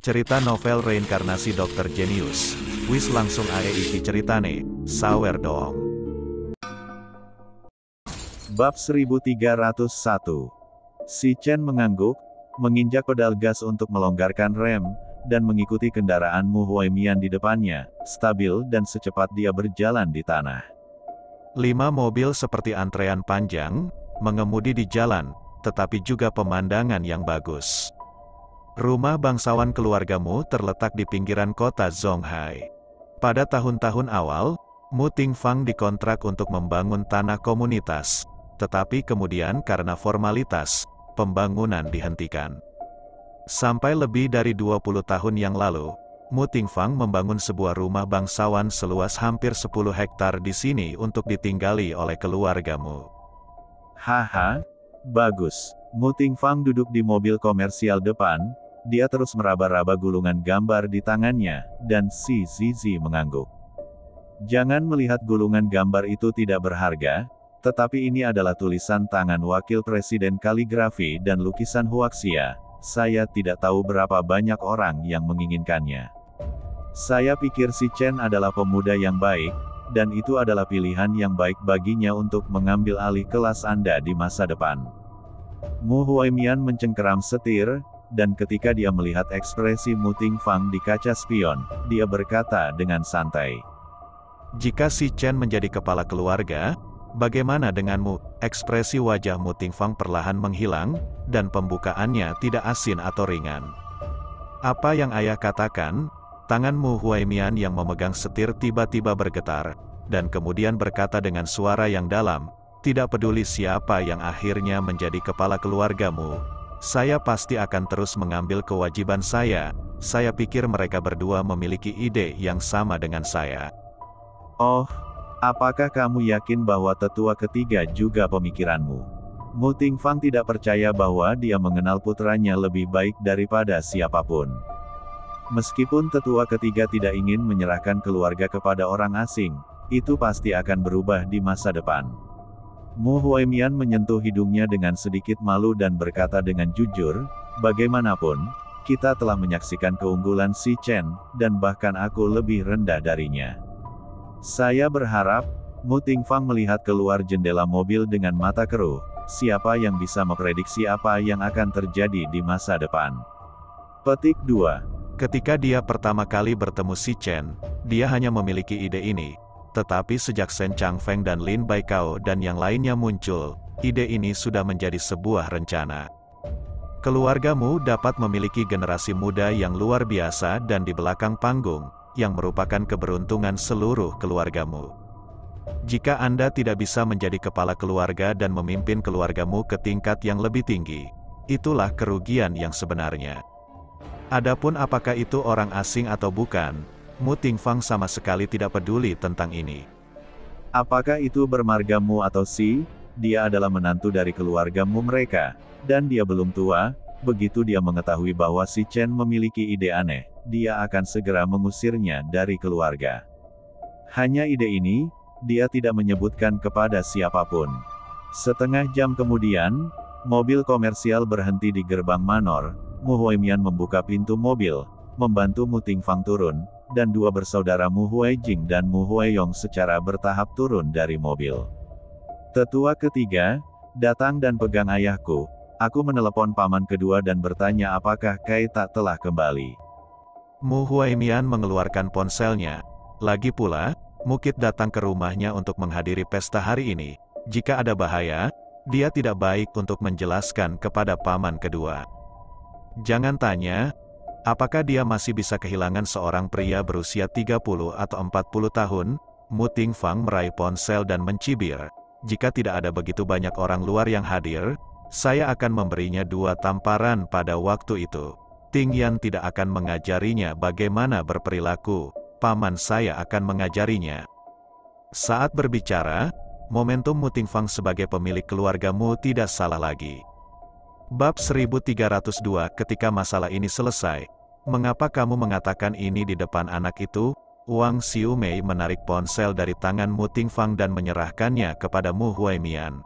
Cerita novel reinkarnasi Dokter Jenius. Wis langsung ae iki ceritane, sawer dong. Bab 1301. Si Chen mengangguk, menginjak pedal gas untuk melonggarkan rem, dan mengikuti kendaraan Mu Huaimian di depannya, stabil dan secepat dia berjalan di tanah. 5 mobil seperti antrean panjang, mengemudi di jalan, tetapi juga pemandangan yang bagus. Rumah bangsawan keluarga Mu terletak di pinggiran kota Zhonghai. Pada tahun-tahun awal, Mu Tingfang dikontrak untuk membangun tanah komunitas, tetapi kemudian karena formalitas, pembangunan dihentikan. Sampai lebih dari 20 tahun yang lalu, Mu Tingfang membangun sebuah rumah bangsawan seluas hampir 10 hektar di sini untuk ditinggali oleh keluarga Mu. Haha, bagus. Mu Tingfang duduk di mobil komersial depan, dia terus meraba-raba gulungan gambar di tangannya, dan si Zizi mengangguk. Jangan melihat gulungan gambar itu tidak berharga, tetapi ini adalah tulisan tangan wakil presiden kaligrafi dan lukisan Huaxia. Saya tidak tahu berapa banyak orang yang menginginkannya. Saya pikir si Chen adalah pemuda yang baik, dan itu adalah pilihan yang baik baginya untuk mengambil alih kelas Anda di masa depan. Mu Huaimian mencengkeram setir, dan ketika dia melihat ekspresi Mu Tingfang di kaca spion, dia berkata dengan santai. Jika si Chen menjadi kepala keluarga, bagaimana denganmu? Ekspresi wajah Mu Tingfang perlahan menghilang, dan pembukaannya tidak asin atau ringan. Apa yang ayah katakan? Tangan Mu Huaimian yang memegang setir tiba-tiba bergetar, dan kemudian berkata dengan suara yang dalam, tidak peduli siapa yang akhirnya menjadi kepala keluargamu, saya pasti akan terus mengambil kewajiban saya. Saya pikir mereka berdua memiliki ide yang sama dengan saya. Oh. Apakah kamu yakin bahwa tetua ketiga juga pemikiranmu? Mu Tingfang tidak percaya bahwa dia mengenal putranya lebih baik daripada siapapun. Meskipun tetua ketiga tidak ingin menyerahkan keluarga kepada orang asing, itu pasti akan berubah di masa depan. Mu Huaimian menyentuh hidungnya dengan sedikit malu dan berkata dengan jujur, bagaimanapun, kita telah menyaksikan keunggulan Si Chen, dan bahkan aku lebih rendah darinya. Saya berharap, Mu Tingfang melihat keluar jendela mobil dengan mata keruh, siapa yang bisa memprediksi apa yang akan terjadi di masa depan. Petik 2. Ketika dia pertama kali bertemu Si Chen, dia hanya memiliki ide ini. Tetapi sejak Shen Chang Feng dan Lin Baikao dan yang lainnya muncul, ide ini sudah menjadi sebuah rencana. Keluargamu dapat memiliki generasi muda yang luar biasa dan di belakang panggung, yang merupakan keberuntungan seluruh keluargamu. Jika Anda tidak bisa menjadi kepala keluarga dan memimpin keluargamu ke tingkat yang lebih tinggi, itulah kerugian yang sebenarnya. Adapun apakah itu orang asing atau bukan, Mu Tingfang sama sekali tidak peduli tentang ini. Apakah itu bermargamu atau si, dia adalah menantu dari keluargamu mereka, dan dia belum tua. Begitu dia mengetahui bahwa Si Chen memiliki ide aneh, dia akan segera mengusirnya dari keluarga. Hanya ide ini, dia tidak menyebutkan kepada siapapun. Setengah jam kemudian, mobil komersial berhenti di gerbang manor. Mu Huaimian membuka pintu mobil, membantu Mu Tingfang turun, dan dua bersaudara Mu Huaijing dan Mu Huaiyong secara bertahap turun dari mobil. Tetua ketiga, datang dan pegang ayahku. Aku menelepon paman kedua dan bertanya apakah Kai tak telah kembali. Mu Huaimian mengeluarkan ponselnya. Lagi pula, Mu Qide datang ke rumahnya untuk menghadiri pesta hari ini. Jika ada bahaya, dia tidak baik untuk menjelaskan kepada paman kedua. Jangan tanya, apakah dia masih bisa kehilangan seorang pria berusia 30 atau 40 tahun? Mu Tingfang meraih ponsel dan mencibir. Jika tidak ada begitu banyak orang luar yang hadir, saya akan memberinya 2 tamparan pada waktu itu. Tingyan tidak akan mengajarinya bagaimana berperilaku, paman saya akan mengajarinya. Saat berbicara, momentum Mu Tingfang sebagai pemilik keluargamu tidak salah lagi. Bab 1302. Ketika masalah ini selesai, mengapa kamu mengatakan ini di depan anak itu? Wang Xiumei menarik ponsel dari tangan Mu Tingfang dan menyerahkannya kepada Mu Huaimian.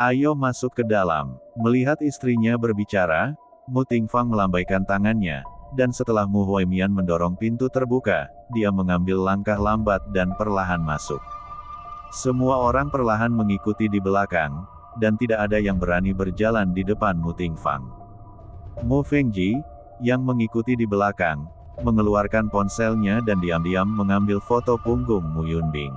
Ayo masuk ke dalam. Melihat istrinya berbicara, Mu Tingfang melambaikan tangannya, dan setelah Mu Huaimian mendorong pintu terbuka, dia mengambil langkah lambat dan perlahan masuk. Semua orang perlahan mengikuti di belakang, dan tidak ada yang berani berjalan di depan Mu Tingfang. Mu Fengji, yang mengikuti di belakang, mengeluarkan ponselnya dan diam-diam mengambil foto punggung Mu Yunbing.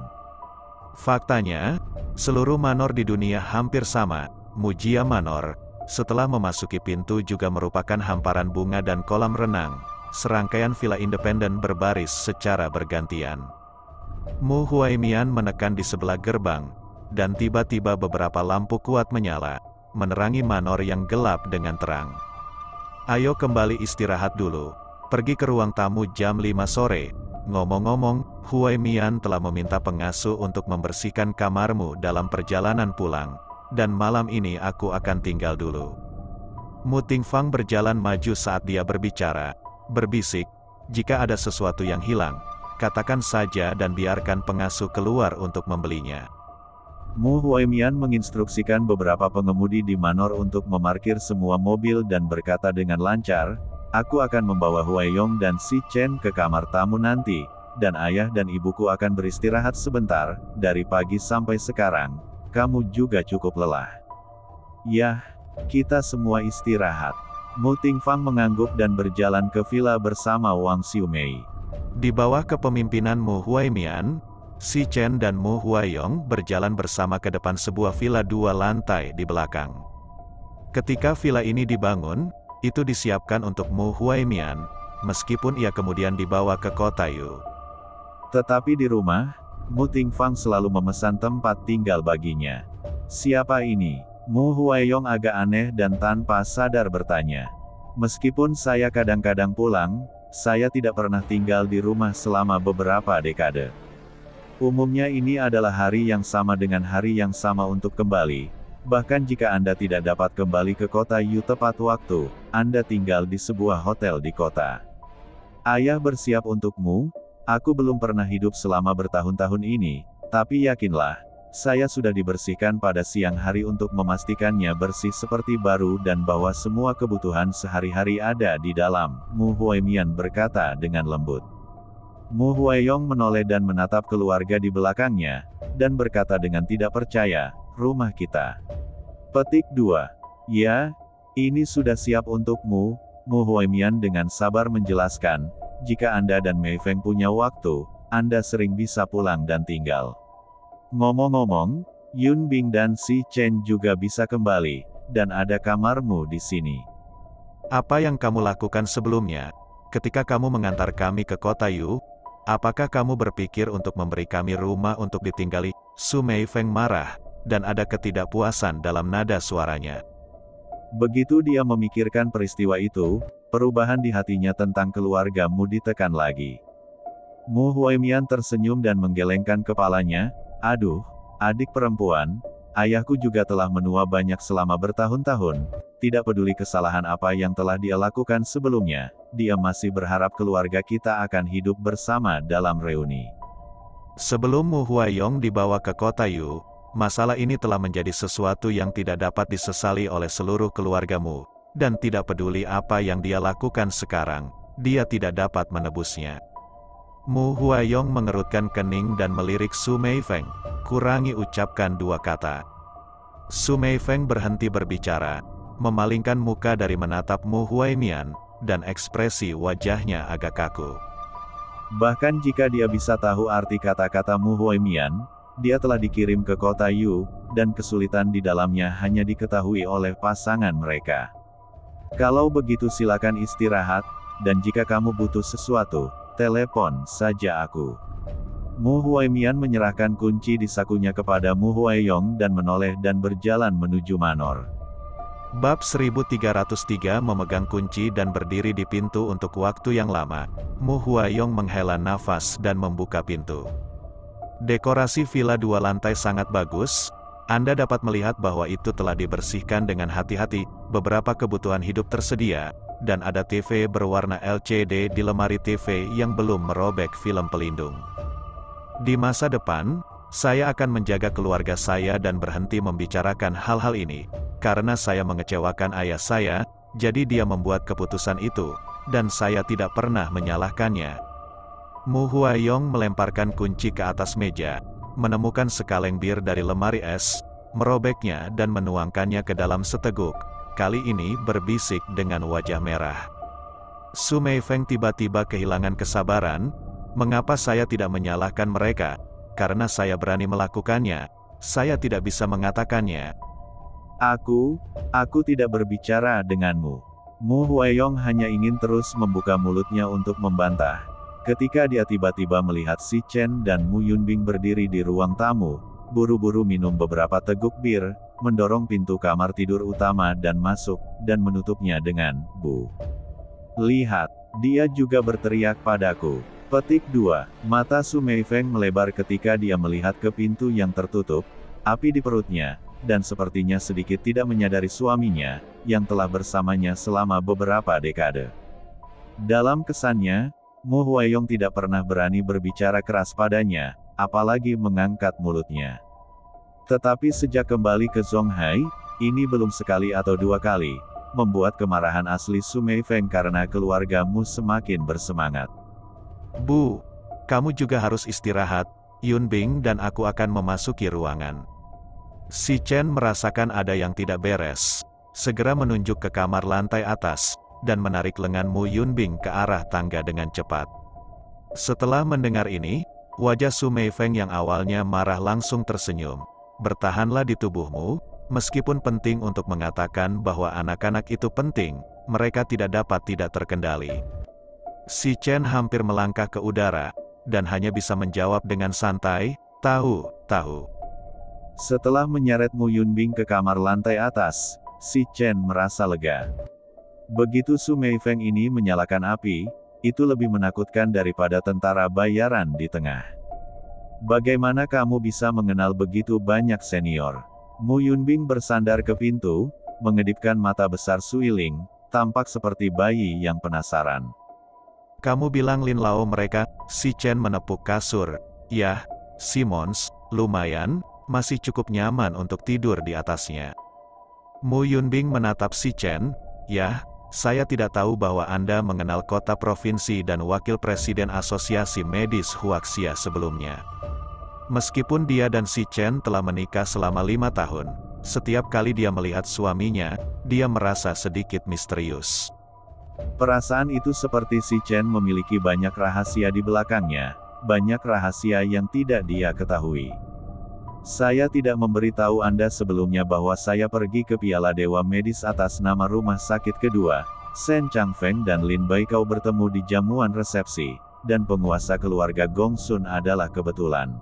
Faktanya, seluruh manor di dunia hampir sama. Mujia Manor, setelah memasuki pintu juga merupakan hamparan bunga dan kolam renang, serangkaian villa independen berbaris secara bergantian. Mu Huaimian menekan di sebelah gerbang, dan tiba-tiba beberapa lampu kuat menyala, menerangi manor yang gelap dengan terang. Ayo kembali istirahat dulu, pergi ke ruang tamu jam 5 sore, ngomong-ngomong, Huaimian telah meminta pengasuh untuk membersihkan kamarmu dalam perjalanan pulang. Dan malam ini aku akan tinggal dulu. Mu Tingfang berjalan maju saat dia berbicara, berbisik, jika ada sesuatu yang hilang, katakan saja dan biarkan pengasuh keluar untuk membelinya. Mu Huaimian menginstruksikan beberapa pengemudi di manor untuk memarkir semua mobil dan berkata dengan lancar, aku akan membawa Huaiyong dan Si Chen ke kamar tamu nanti, dan ayah dan ibuku akan beristirahat sebentar, dari pagi sampai sekarang. Kamu juga cukup lelah. Yah, kita semua istirahat. Mu Tingfang mengangguk dan berjalan ke villa bersama Wang Xiumei. Di bawah kepemimpinan Mu Huaimian, Si Chen dan Mu Huaiyong berjalan bersama ke depan sebuah villa 2 lantai di belakang. Ketika villa ini dibangun, itu disiapkan untuk Mu Huaimian, meskipun ia kemudian dibawa ke Kota Yu. Tetapi di rumah, Mu Tingfang selalu memesan tempat tinggal baginya. Siapa ini? Mu Huaiyong agak aneh dan tanpa sadar bertanya. Meskipun saya kadang-kadang pulang, saya tidak pernah tinggal di rumah selama beberapa dekade. Umumnya ini adalah hari yang sama dengan hari yang sama untuk kembali. Bahkan jika Anda tidak dapat kembali ke Kota Yu tepat waktu, Anda tinggal di sebuah hotel di kota. Ayah bersiap untukmu. Aku belum pernah hidup selama bertahun-tahun ini, tapi yakinlah, saya sudah dibersihkan pada siang hari untuk memastikannya bersih seperti baru dan bahwa semua kebutuhan sehari-hari ada di dalam, Mu Huaimian berkata dengan lembut. Mu Huaiyong menoleh dan menatap keluarga di belakangnya, dan berkata dengan tidak percaya, rumah kita. Petik 2. Ya, ini sudah siap untukmu, Mu Huaimian dengan sabar menjelaskan. Jika Anda dan Mei Feng punya waktu, Anda sering bisa pulang dan tinggal. Ngomong-ngomong, Yunbing dan Si Chen juga bisa kembali, dan ada kamarmu di sini. Apa yang kamu lakukan sebelumnya? Ketika kamu mengantar kami ke Kota Yu, apakah kamu berpikir untuk memberi kami rumah untuk ditinggali? Su Mei Feng marah, dan ada ketidakpuasan dalam nada suaranya. Begitu dia memikirkan peristiwa itu, perubahan di hatinya tentang keluargamu ditekan lagi. Mu Huaimian tersenyum dan menggelengkan kepalanya, aduh, adik perempuan, ayahku juga telah menua banyak selama bertahun-tahun, tidak peduli kesalahan apa yang telah dia lakukan sebelumnya, dia masih berharap keluarga kita akan hidup bersama dalam reuni. Sebelum Mu Huaiyong dibawa ke Kota Yu, masalah ini telah menjadi sesuatu yang tidak dapat disesali oleh seluruh keluargamu. Dan tidak peduli apa yang dia lakukan sekarang, dia tidak dapat menebusnya. Mu Huaiyong mengerutkan kening dan melirik Su Mei Feng, kurangi ucapkan 2 kata. Su Mei Feng berhenti berbicara, memalingkan muka dari menatap Mu Huaimian, dan ekspresi wajahnya agak kaku. Bahkan jika dia bisa tahu arti kata-kata Mu Huaimian, dia telah dikirim ke Kota Yu, dan kesulitan di dalamnya hanya diketahui oleh pasangan mereka. Kalau begitu silakan istirahat, dan jika kamu butuh sesuatu, telepon saja aku. Mu Huaimian menyerahkan kunci di sakunya kepada Mu Huaiyong dan menoleh dan berjalan menuju manor. Bab 1303 memegang kunci dan berdiri di pintu untuk waktu yang lama. Mu Huaiyong menghela nafas dan membuka pintu. Dekorasi villa 2 lantai sangat bagus. Anda dapat melihat bahwa itu telah dibersihkan dengan hati-hati, beberapa kebutuhan hidup tersedia, dan ada TV berwarna LCD di lemari TV yang belum merobek film pelindung. Di masa depan, saya akan menjaga keluarga saya dan berhenti membicarakan hal-hal ini, karena saya mengecewakan ayah saya, jadi dia membuat keputusan itu, dan saya tidak pernah menyalahkannya. Mu Huaiyong melemparkan kunci ke atas meja, menemukan sekaleng bir dari lemari es, merobeknya dan menuangkannya ke dalam seteguk, kali ini berbisik dengan wajah merah. Su Mei Feng tiba-tiba kehilangan kesabaran. Mengapa saya tidak menyalahkan mereka? Karena saya berani melakukannya, saya tidak bisa mengatakannya. Aku tidak berbicara denganmu. Mu Huaiyong hanya ingin terus membuka mulutnya untuk membantah. Ketika dia tiba-tiba melihat Si Chen dan Mu Yunbing berdiri di ruang tamu, buru-buru minum beberapa teguk bir, mendorong pintu kamar tidur utama dan masuk, dan menutupnya dengan, "Bu. Lihat, dia juga berteriak padaku." Petik 2. Mata Su Mei Feng melebar ketika dia melihat ke pintu yang tertutup, api di perutnya, dan sepertinya sedikit tidak menyadari suaminya, yang telah bersamanya selama beberapa dekade. Dalam kesannya, Mu Huaiyong tidak pernah berani berbicara keras padanya, apalagi mengangkat mulutnya. Tetapi sejak kembali ke Zhonghai, ini belum sekali atau dua kali, membuat kemarahan asli Su Mei Feng karena keluarga Mu semakin bersemangat. "Bu, kamu juga harus istirahat, Yunbing dan aku akan memasuki ruangan." Si Chen merasakan ada yang tidak beres, segera menunjuk ke kamar lantai atas, dan menarik lengan Mu Yunbing ke arah tangga dengan cepat. Setelah mendengar ini, wajah Su Mei Feng yang awalnya marah langsung tersenyum. "Bertahanlah di tubuhmu, meskipun penting untuk mengatakan bahwa anak-anak itu penting, mereka tidak dapat terkendali." Si Chen hampir melangkah ke udara, dan hanya bisa menjawab dengan santai, "Tahu." Setelah menyeret Mu Yunbing ke kamar lantai atas, Si Chen merasa lega. Begitu Su Mei Feng ini menyalakan api, itu lebih menakutkan daripada tentara bayaran di tengah. "Bagaimana kamu bisa mengenal begitu banyak senior?" Mu Yunbing bersandar ke pintu, mengedipkan mata besar suiling, tampak seperti bayi yang penasaran. "Kamu bilang Lin Lao mereka?" Si Chen menepuk kasur. "Yah, Simons, lumayan, masih cukup nyaman untuk tidur di atasnya." Mu Yunbing menatap Si Chen. "Yah, saya tidak tahu bahwa Anda mengenal kota provinsi dan wakil presiden asosiasi medis Huaxia sebelumnya." Meskipun dia dan Si Chen telah menikah selama 5 tahun, setiap kali dia melihat suaminya, dia merasa sedikit misterius. Perasaan itu seperti Si Chen memiliki banyak rahasia di belakangnya, banyak rahasia yang tidak dia ketahui. "Saya tidak memberitahu Anda sebelumnya bahwa saya pergi ke Piala Dewa Medis atas nama rumah sakit kedua." Shen Chang Feng dan Lin Baikao bertemu di jamuan resepsi, dan penguasa keluarga Gongsun adalah kebetulan.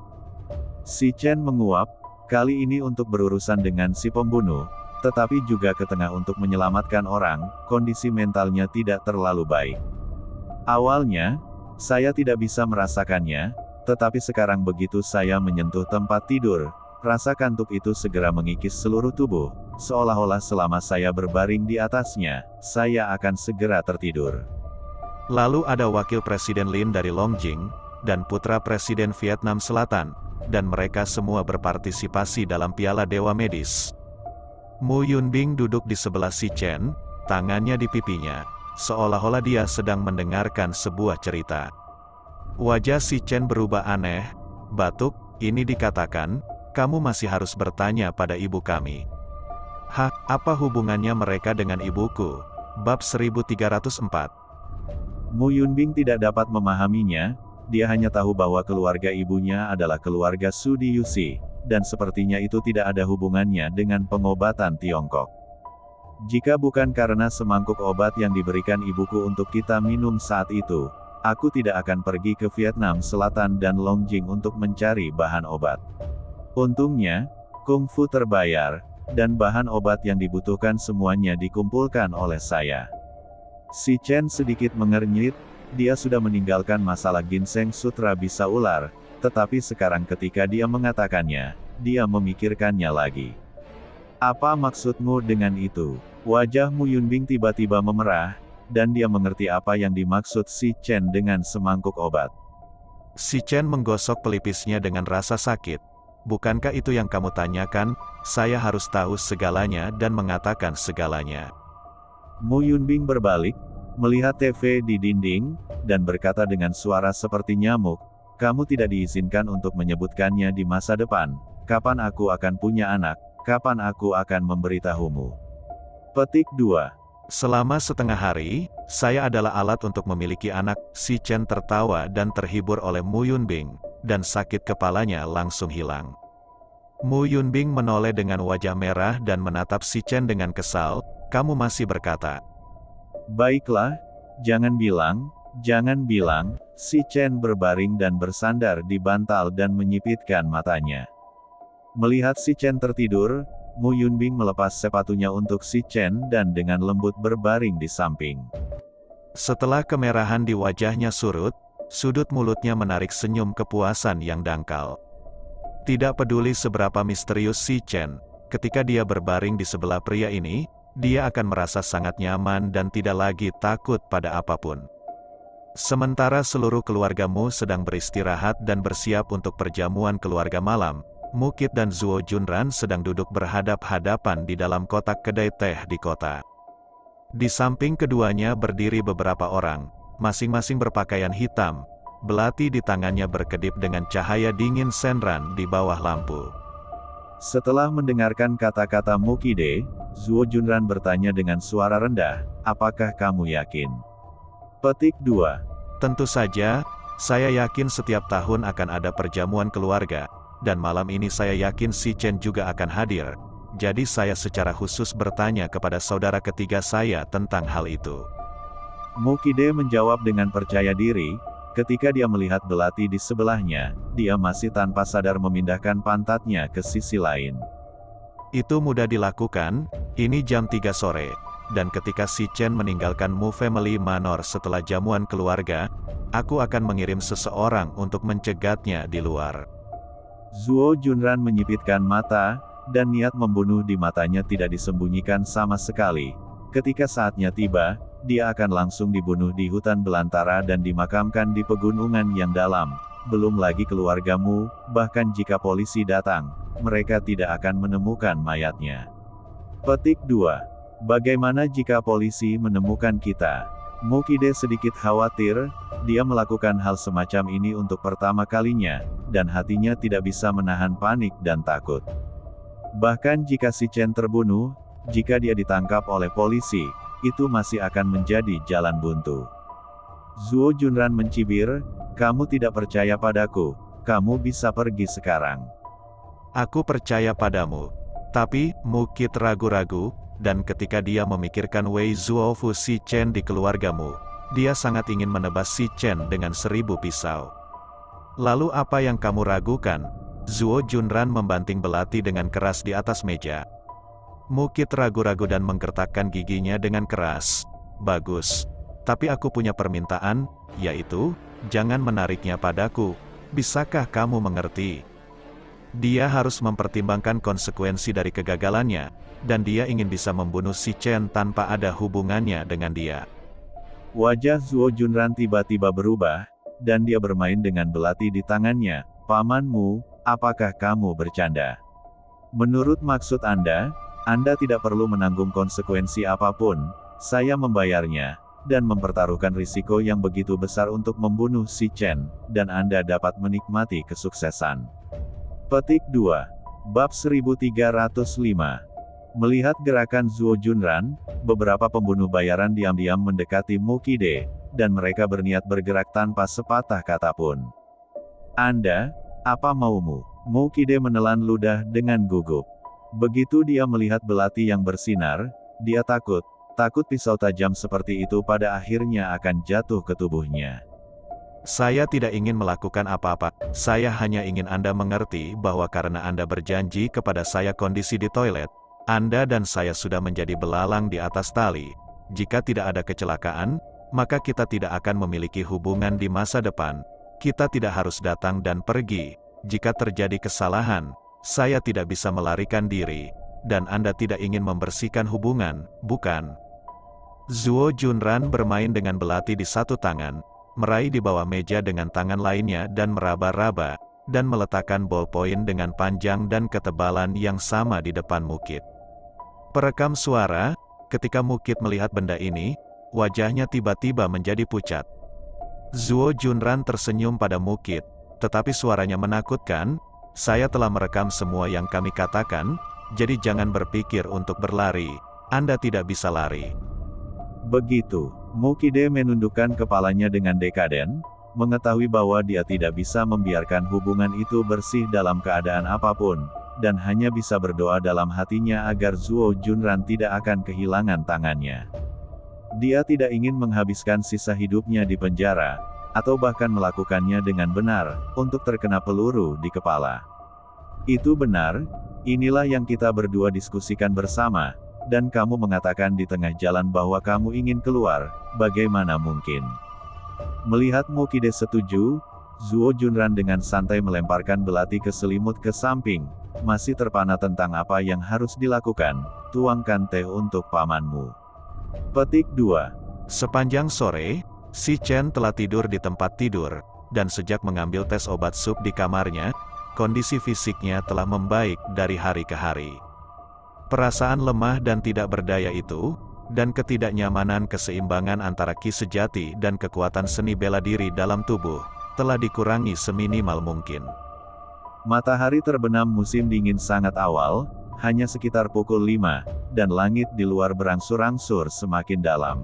Si Chen menguap, kali ini untuk berurusan dengan si pembunuh, tetapi juga ke tengah untuk menyelamatkan orang, kondisi mentalnya tidak terlalu baik. "Awalnya, saya tidak bisa merasakannya, tetapi sekarang begitu saya menyentuh tempat tidur, rasa kantuk itu segera mengikis seluruh tubuh, seolah-olah selama saya berbaring di atasnya, saya akan segera tertidur." Lalu ada Wakil Presiden Lin dari Longjing, dan Putra Presiden Vietnam Selatan, dan mereka semua berpartisipasi dalam Piala Dewa Medis. Mu Yunbing duduk di sebelah Si Chen, tangannya di pipinya, seolah-olah dia sedang mendengarkan sebuah cerita. Wajah Si Chen berubah aneh. "Batuk, ini dikatakan, kamu masih harus bertanya pada ibu kami." "Hah, apa hubungannya mereka dengan ibuku?" Bab 1304. Mu Yunbing tidak dapat memahaminya, dia hanya tahu bahwa keluarga ibunya adalah keluarga Su Di Yusi, dan sepertinya itu tidak ada hubungannya dengan pengobatan Tiongkok. "Jika bukan karena semangkuk obat yang diberikan ibuku untuk kita minum saat itu, aku tidak akan pergi ke Vietnam Selatan dan Longjing untuk mencari bahan obat. Untungnya, kungfu terbayar, dan bahan obat yang dibutuhkan semuanya dikumpulkan oleh saya." Si Chen sedikit mengernyit, dia sudah meninggalkan masalah ginseng sutra bisa ular, tetapi sekarang ketika dia mengatakannya, dia memikirkannya lagi. "Apa maksudmu dengan itu?" Wajah Mu Yunbing tiba-tiba memerah, dan dia mengerti apa yang dimaksud Si Chen dengan semangkuk obat. Si Chen menggosok pelipisnya dengan rasa sakit. "Bukankah itu yang kamu tanyakan? Saya harus tahu segalanya dan mengatakan segalanya." Mu Yunbing berbalik, melihat TV di dinding, dan berkata dengan suara seperti nyamuk, "Kamu tidak diizinkan untuk menyebutkannya di masa depan. Kapan aku akan punya anak? Kapan aku akan memberitahumu?" Petik 2. Selama setengah hari, saya adalah alat untuk memiliki anak. Si Chen tertawa dan terhibur oleh Mu Yunbing, dan sakit kepalanya langsung hilang. Mu Yunbing menoleh dengan wajah merah dan menatap Si Chen dengan kesal, "Kamu masih berkata, 'Baiklah, jangan bilang, jangan bilang.'" Si Chen berbaring dan bersandar di bantal dan menyipitkan matanya. Melihat Si Chen tertidur, Mu Yunbing melepas sepatunya untuk Si Chen dan dengan lembut berbaring di samping. Setelah kemerahan di wajahnya surut, sudut mulutnya menarik senyum kepuasan yang dangkal. Tidak peduli seberapa misterius Si Chen, ketika dia berbaring di sebelah pria ini, dia akan merasa sangat nyaman dan tidak lagi takut pada apapun. Sementara seluruh keluargamu sedang beristirahat dan bersiap untuk perjamuan keluarga malam, Mu Qide dan Zuo Junran sedang duduk berhadap-hadapan di dalam kotak kedai teh di kota. Di samping keduanya berdiri beberapa orang, masing-masing berpakaian hitam, belati di tangannya berkedip dengan cahaya dingin senran di bawah lampu. Setelah mendengarkan kata-kata Mu Qide, Zuo Junran bertanya dengan suara rendah, "Apakah kamu yakin?" Petik 2. Tentu saja, saya yakin setiap tahun akan ada perjamuan keluarga, dan malam ini saya yakin Si Chen juga akan hadir, jadi saya secara khusus bertanya kepada saudara ketiga saya tentang hal itu. Mu Qide menjawab dengan percaya diri. Ketika dia melihat belati di sebelahnya, dia masih tanpa sadar memindahkan pantatnya ke sisi lain. Itu mudah dilakukan, ini jam 3 sore. Dan ketika Si Chen meninggalkan Mu Family Manor setelah jamuan keluarga, aku akan mengirim seseorang untuk mencegatnya di luar. Zuo Junran menyipitkan mata, dan niat membunuh di matanya tidak disembunyikan sama sekali. Ketika saatnya tiba, dia akan langsung dibunuh di hutan belantara dan dimakamkan di pegunungan yang dalam. Belum lagi keluargamu, bahkan jika polisi datang, mereka tidak akan menemukan mayatnya. Petik 2. Bagaimana jika polisi menemukan kita? Mu Qide sedikit khawatir. Dia melakukan hal semacam ini untuk pertama kalinya, dan hatinya tidak bisa menahan panik dan takut. Bahkan jika Si Chen terbunuh, jika dia ditangkap oleh polisi, itu masih akan menjadi jalan buntu. Zuo Junran mencibir, "Kamu tidak percaya padaku, kamu bisa pergi sekarang." "Aku percaya padamu." Tapi Mu Qide ragu-ragu, dan ketika dia memikirkan Wei Zuofu Si Chen di keluargamu, dia sangat ingin menebas Si Chen dengan 1000 pisau. "Lalu apa yang kamu ragukan?" Zuo Junran membanting belati dengan keras di atas meja. Mu Qide ragu-ragu dan menggertakkan giginya dengan keras. "Bagus. Tapi aku punya permintaan, yaitu, jangan menariknya padaku. Bisakah kamu mengerti?" Dia harus mempertimbangkan konsekuensi dari kegagalannya, dan dia ingin bisa membunuh Si Chen tanpa ada hubungannya dengan dia. Wajah Zuo Junran tiba-tiba berubah, dan dia bermain dengan belati di tangannya. "Pamanmu, apakah kamu bercanda? Menurut maksud Anda tidak perlu menanggung konsekuensi apapun. Saya membayarnya, dan mempertaruhkan risiko yang begitu besar untuk membunuh Si Chen, dan Anda dapat menikmati kesuksesan." Petik 2. Bab 1305. Melihat gerakan Zuo Junran, beberapa pembunuh bayaran diam-diam mendekati Mu Qide, dan mereka berniat bergerak tanpa sepatah kata pun. "Anda, apa maumu?" Mu Qide menelan ludah dengan gugup. Begitu dia melihat belati yang bersinar, dia takut pisau tajam seperti itu pada akhirnya akan jatuh ke tubuhnya. "Saya tidak ingin melakukan apa-apa, saya hanya ingin Anda mengerti bahwa karena Anda berjanji kepada saya kondisi di toilet, Anda dan saya sudah menjadi belalang di atas tali. Jika tidak ada kecelakaan, maka kita tidak akan memiliki hubungan di masa depan. Kita tidak harus datang dan pergi. Jika terjadi kesalahan, saya tidak bisa melarikan diri, dan Anda tidak ingin membersihkan hubungan, bukan?" Zuo Junran bermain dengan belati di satu tangan, meraih di bawah meja dengan tangan lainnya dan meraba-raba, dan meletakkan ballpoint dengan panjang dan ketebalan yang sama di depan Mu Qide. Perekam suara, ketika Mu Qide melihat benda ini, wajahnya tiba-tiba menjadi pucat. Zuo Junran tersenyum pada Mu Qide, tetapi suaranya menakutkan, "Saya telah merekam semua yang kami katakan, jadi jangan berpikir untuk berlari, Anda tidak bisa lari." Begitu, Mu Qide menundukkan kepalanya dengan dekaden, mengetahui bahwa dia tidak bisa membiarkan hubungan itu bersih dalam keadaan apapun, dan hanya bisa berdoa dalam hatinya agar Zuo Junran tidak akan kehilangan tangannya. Dia tidak ingin menghabiskan sisa hidupnya di penjara, atau bahkan melakukannya dengan benar, untuk terkena peluru di kepala. Itu benar, inilah yang kita berdua diskusikan bersama, dan kamu mengatakan di tengah jalan bahwa kamu ingin keluar, bagaimana mungkin? Melihat Mu Qide setuju, Zuo Junran dengan santai melemparkan belati ke selimut ke samping. "Masih terpana tentang apa yang harus dilakukan, tuangkan teh untuk pamanmu." Petik 2. Sepanjang sore, Si Chen telah tidur di tempat tidur, dan sejak mengambil tes obat sup di kamarnya, kondisi fisiknya telah membaik dari hari ke hari. Perasaan lemah dan tidak berdaya itu, dan ketidaknyamanan keseimbangan antara ki sejati dan kekuatan seni bela diri dalam tubuh, telah dikurangi seminimal mungkin. Matahari terbenam musim dingin sangat awal, hanya sekitar pukul 5, dan langit di luar berangsur-angsur semakin dalam.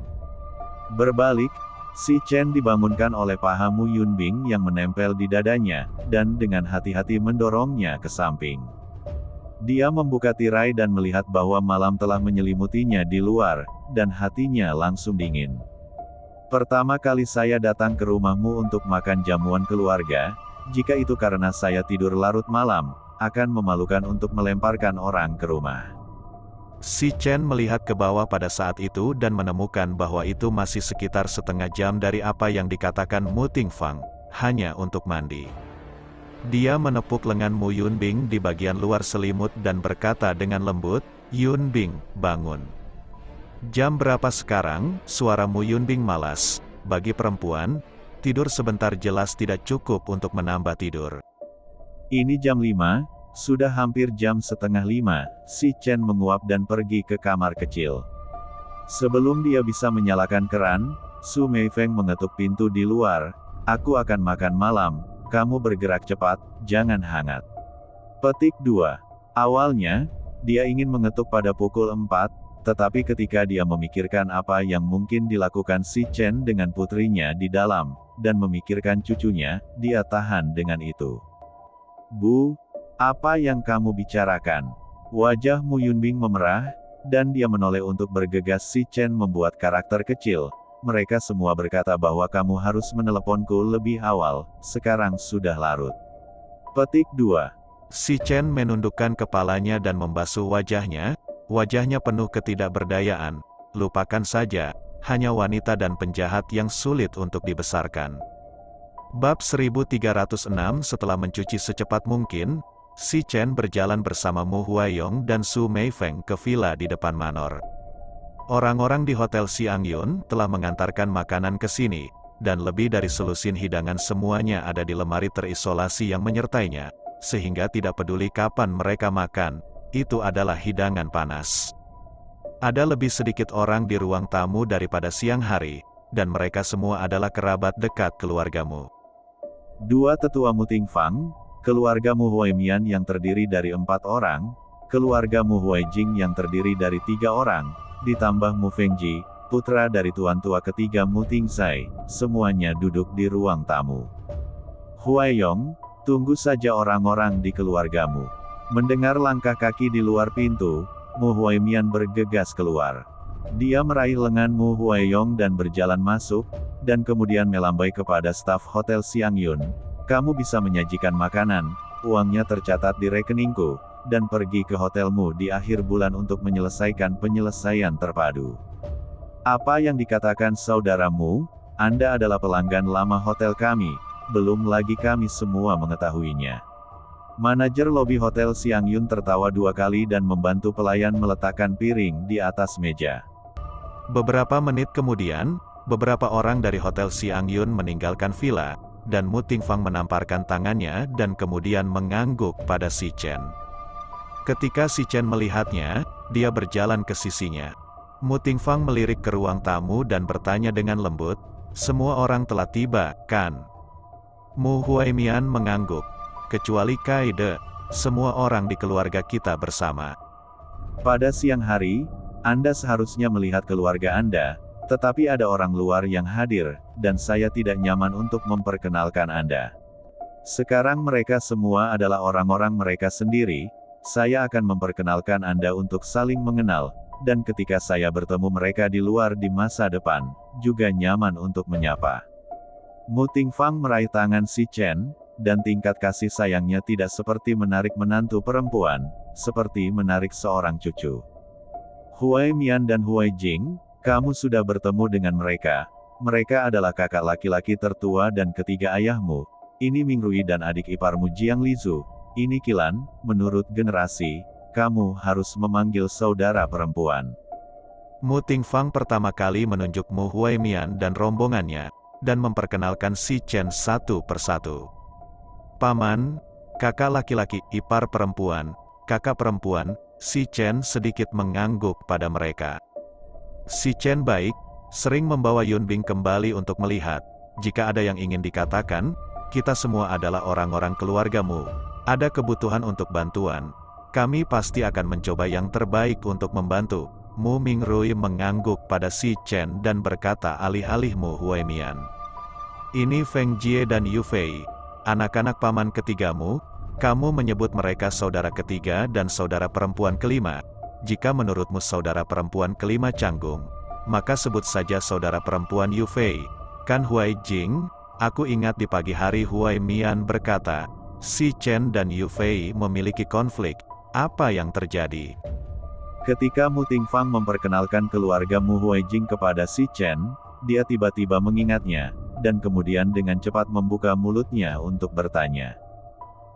Berbalik, Si Chen dibangunkan oleh paha Mu Yunbing yang menempel di dadanya, dan dengan hati-hati mendorongnya ke samping. Dia membuka tirai dan melihat bahwa malam telah menyelimutinya di luar, dan hatinya langsung dingin. "Pertama kali saya datang ke rumahmu untuk makan jamuan keluarga, jika itu karena saya tidur larut malam, akan memalukan untuk melemparkan orang ke rumah." Si Chen melihat ke bawah pada saat itu dan menemukan bahwa itu masih sekitar setengah jam dari apa yang dikatakan Mu Tingfang, hanya untuk mandi. Dia menepuk lengan Mu Yunbing di bagian luar selimut dan berkata dengan lembut, "Yunbing, bangun. Jam berapa sekarang?" Suara Mu Yunbing malas. Bagi perempuan, tidur sebentar jelas tidak cukup untuk menambah tidur. "Ini jam 5, sudah hampir jam setengah 5, Si Chen menguap dan pergi ke kamar kecil. Sebelum dia bisa menyalakan keran, Su Mei Feng mengetuk pintu di luar. "Aku akan makan malam, kamu bergerak cepat, jangan hangat." Petik 2. Awalnya, dia ingin mengetuk pada pukul 4, tetapi ketika dia memikirkan apa yang mungkin dilakukan Si Chen dengan putrinya di dalam, dan memikirkan cucunya, dia tahan dengan itu. "Bu, apa yang kamu bicarakan?" Wajah Mu Yunbing memerah, dan dia menoleh untuk bergegas. Si Chen membuat karakter kecil. "Mereka semua berkata bahwa kamu harus meneleponku lebih awal, sekarang sudah larut." Petik 2. Si Chen menundukkan kepalanya dan membasuh wajahnya. Wajahnya penuh ketidakberdayaan. "Lupakan saja, hanya wanita dan penjahat yang sulit untuk dibesarkan." Bab 1306. Setelah mencuci secepat mungkin, Si Chen berjalan bersama Mu Huaiyong dan Su Mei Feng ke villa di depan manor. Orang-orang di hotel Xiangyun telah mengantarkan makanan ke sini, dan lebih dari selusin hidangan semuanya ada di lemari terisolasi yang menyertainya, sehingga tidak peduli kapan mereka makan, itu adalah hidangan panas. Ada lebih sedikit orang di ruang tamu daripada siang hari, dan mereka semua adalah kerabat dekat keluargamu. Dua tetua Mu Tingfang, keluarga Mu Huaimian yang terdiri dari 4 orang, keluarga Mu Huaijing yang terdiri dari 3 orang, ditambah Mu Fengji, putra dari tuan tua ketiga Mu Tingsai, semuanya duduk di ruang tamu. "Huaiyong, tunggu saja orang-orang di keluargamu." Mendengar langkah kaki di luar pintu, Mu Huaimian bergegas keluar. Dia meraih lengan Mu Huaiyong dan berjalan masuk, dan kemudian melambai kepada staf hotel Xiangyun. "Kamu bisa menyajikan makanan, uangnya tercatat di rekeningku, dan pergi ke hotelmu di akhir bulan untuk menyelesaikan penyelesaian terpadu. Apa yang dikatakan saudaramu, Anda adalah pelanggan lama hotel kami, belum lagi kami semua mengetahuinya." Manajer lobi hotel Xiangyun tertawa 2 kali dan membantu pelayan meletakkan piring di atas meja. Beberapa menit kemudian, beberapa orang dari hotel Xiangyun meninggalkan villa, dan Mu Tingfang menamparkan tangannya dan kemudian mengangguk pada Si Chen. Ketika Si Chen melihatnya, dia berjalan ke sisinya. Mu Tingfang melirik ke ruang tamu dan bertanya dengan lembut, "Semua orang telah tiba, kan?" Mu Huaimian mengangguk. "Kecuali Kaide, semua orang di keluarga kita bersama. Pada siang hari, Anda seharusnya melihat keluarga Anda, tetapi ada orang luar yang hadir, dan saya tidak nyaman untuk memperkenalkan Anda. Sekarang mereka semua adalah orang-orang mereka sendiri, saya akan memperkenalkan Anda untuk saling mengenal, dan ketika saya bertemu mereka di luar di masa depan, juga nyaman untuk menyapa." Mu Tingfang meraih tangan Si Chen, dan tingkat kasih sayangnya tidak seperti menarik menantu perempuan, seperti menarik seorang cucu. "Huaimian dan Huaijing, kamu sudah bertemu dengan mereka, mereka adalah kakak laki-laki tertua dan ketiga ayahmu. Ini Mingrui dan adik iparmu Jiang Lizu. Ini Qilan, menurut generasi, kamu harus memanggil saudara perempuan." Mu Tingfang pertama kali menunjuk Mu Huaimian dan rombongannya, dan memperkenalkan Si Chen satu persatu. "Paman, kakak laki-laki, ipar perempuan, kakak perempuan." Si Chen sedikit mengangguk pada mereka. Si Chen baik, sering membawa Yunbing kembali untuk melihat, jika ada yang ingin dikatakan. "Kita semua adalah orang-orang keluargamu, ada kebutuhan untuk bantuan, kami pasti akan mencoba yang terbaik untuk membantu." Mu Mingrui mengangguk pada Si Chen dan berkata alih-alih Mu Huaimian, "Ini Fengji dan Yufei, anak-anak paman ketigamu, kamu menyebut mereka saudara ketiga dan saudara perempuan kelima. Jika menurutmu saudara perempuan kelima canggung, maka sebut saja saudara perempuan Yufei, kan Huaijing?" "Aku ingat di pagi hari Huaimian berkata, Si Chen dan Yufei memiliki konflik. Apa yang terjadi?" Ketika Mu Tingfang memperkenalkan keluarga Mu Huaijing kepada Si Chen, dia tiba-tiba mengingatnya, dan kemudian dengan cepat membuka mulutnya untuk bertanya.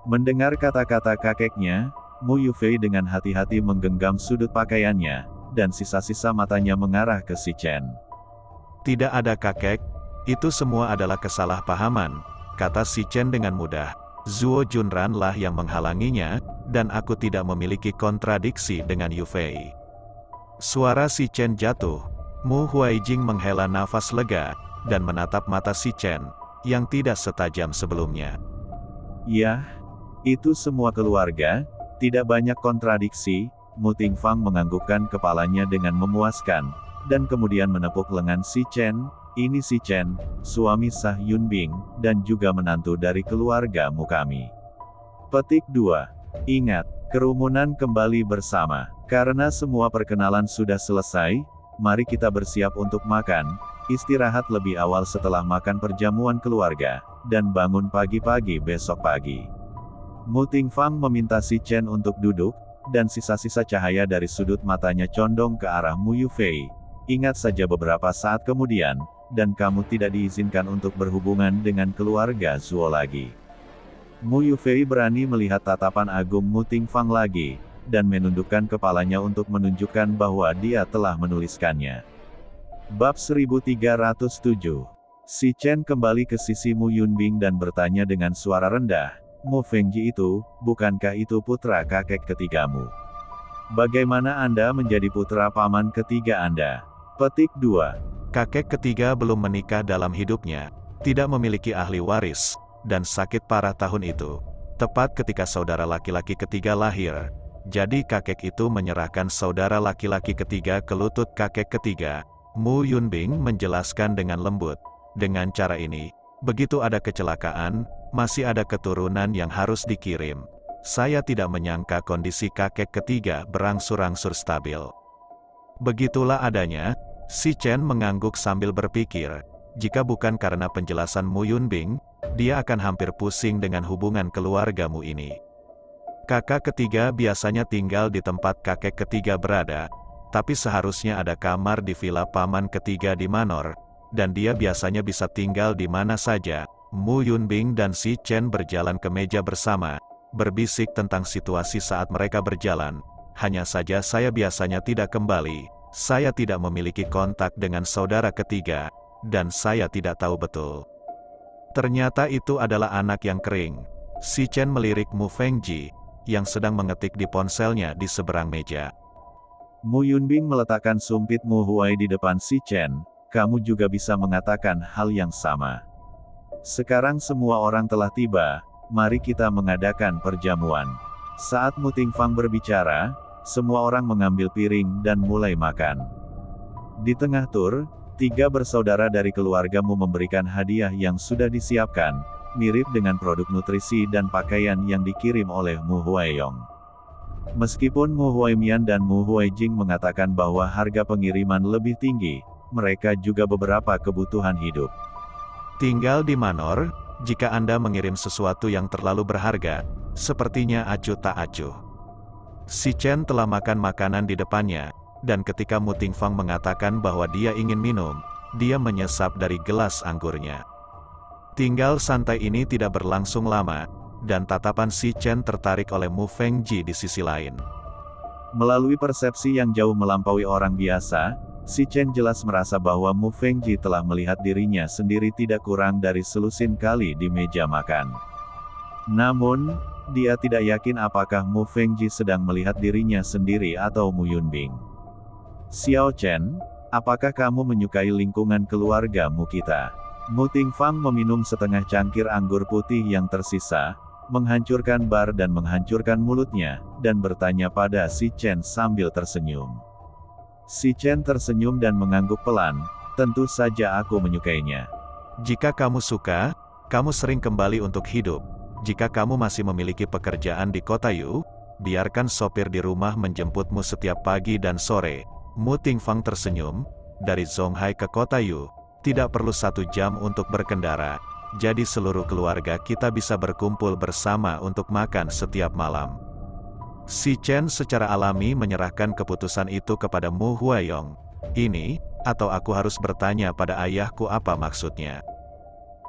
Mendengar kata-kata kakeknya, Mu Yufei dengan hati-hati menggenggam sudut pakaiannya, dan sisa-sisa matanya mengarah ke Si Chen. "Tidak ada kakek. Itu semua adalah kesalahpahaman," kata Si Chen dengan mudah. "Zuo Junran lah yang menghalanginya, dan aku tidak memiliki kontradiksi dengan Yufei." Suara Si Chen jatuh. Mu Huaijing menghela nafas lega, dan menatap mata Si Chen, yang tidak setajam sebelumnya. "Yah, itu semua keluarga, tidak banyak kontradiksi." Mu Tingfang menganggukkan kepalanya dengan memuaskan, dan kemudian menepuk lengan Si Chen. "Ini Si Chen, suami sah Yunbing, dan juga menantu dari keluargamu kami." Petik 2. Ingat, kerumunan kembali bersama. Karena semua perkenalan sudah selesai, mari kita bersiap untuk makan, istirahat lebih awal setelah makan perjamuan keluarga, dan bangun pagi-pagi besok pagi. Mu Tingfang meminta Si Chen untuk duduk, dan sisa-sisa cahaya dari sudut matanya condong ke arah Mu Yufei. "Ingat saja beberapa saat kemudian, dan kamu tidak diizinkan untuk berhubungan dengan keluarga Zuo lagi." Mu Yufei berani melihat tatapan agung Mu Tingfang lagi, dan menundukkan kepalanya untuk menunjukkan bahwa dia telah menuliskannya. Bab 1307. Si Chen kembali ke sisi Mu Yunbing dan bertanya dengan suara rendah, "Mu Fengji itu, bukankah itu putra kakek ketigamu? Bagaimana Anda menjadi putra paman ketiga Anda?" Petik 2. Kakek ketiga belum menikah dalam hidupnya, tidak memiliki ahli waris, dan sakit parah tahun itu, tepat ketika saudara laki-laki ketiga lahir. Jadi kakek itu menyerahkan saudara laki-laki ketiga ke lutut kakek ketiga. Mu Yunbing menjelaskan dengan lembut. "Dengan cara ini, begitu ada kecelakaan, masih ada keturunan yang harus dikirim. Saya tidak menyangka kondisi kakek ketiga berangsur-angsur stabil." Begitulah adanya. Si Chen mengangguk sambil berpikir, jika bukan karena penjelasan Mu Yunbing, dia akan hampir pusing dengan hubungan keluargamu ini. Kakak ketiga biasanya tinggal di tempat kakek ketiga berada, tapi seharusnya ada kamar di villa paman ketiga di Manor, dan dia biasanya bisa tinggal di mana saja. Mu Yunbing dan Si Chen berjalan ke meja bersama, berbisik tentang situasi saat mereka berjalan. "Hanya saja saya biasanya tidak kembali. Saya tidak memiliki kontak dengan saudara ketiga, dan saya tidak tahu betul. Ternyata itu adalah anak yang kering." Si Chen melirik Mu Fengji, yang sedang mengetik di ponselnya di seberang meja. Mu Yunbing meletakkan sumpit Mu Huai di depan Si Chen, kamu juga bisa mengatakan hal yang sama. Sekarang semua orang telah tiba, mari kita mengadakan perjamuan. Saat Mu Tingfang berbicara, semua orang mengambil piring dan mulai makan. Di tengah tur, tiga bersaudara dari keluargamu memberikan hadiah yang sudah disiapkan, mirip dengan produk nutrisi dan pakaian yang dikirim oleh Mu Huaiyong. Meskipun Mu Huaimian dan Mu Huaijing mengatakan bahwa harga pengiriman lebih tinggi, mereka juga beberapa kebutuhan hidup. Tinggal di Manor, jika Anda mengirim sesuatu yang terlalu berharga, sepertinya acuh tak acuh. Si Chen telah makan makanan di depannya, dan ketika Mu Tingfang mengatakan bahwa dia ingin minum, dia menyesap dari gelas anggurnya. Tinggal santai ini tidak berlangsung lama, dan tatapan Si Chen tertarik oleh Mu Fengji di sisi lain. Melalui persepsi yang jauh melampaui orang biasa, Si Chen jelas merasa bahwa Mu Fengji telah melihat dirinya sendiri tidak kurang dari selusin kali di meja makan. Namun, dia tidak yakin apakah Mu Fengji sedang melihat dirinya sendiri atau Mu Yunbing. Xiao Chen, apakah kamu menyukai lingkungan keluargamu kita? Mu Tingfang meminum setengah cangkir anggur putih yang tersisa, menghancurkan bar dan menghancurkan mulutnya, dan bertanya pada Si Chen sambil tersenyum. Si Chen tersenyum dan mengangguk pelan, tentu saja aku menyukainya. Jika kamu suka, kamu sering kembali untuk hidup. Jika kamu masih memiliki pekerjaan di Kota Yu, biarkan sopir di rumah menjemputmu setiap pagi dan sore. Mu Tingfang tersenyum, dari Zhonghai ke Kota Yu, tidak perlu 1 jam untuk berkendara, jadi seluruh keluarga kita bisa berkumpul bersama untuk makan setiap malam. Si Chen secara alami menyerahkan keputusan itu kepada Mu Huaiyong. Ini, atau aku harus bertanya pada ayahku apa maksudnya.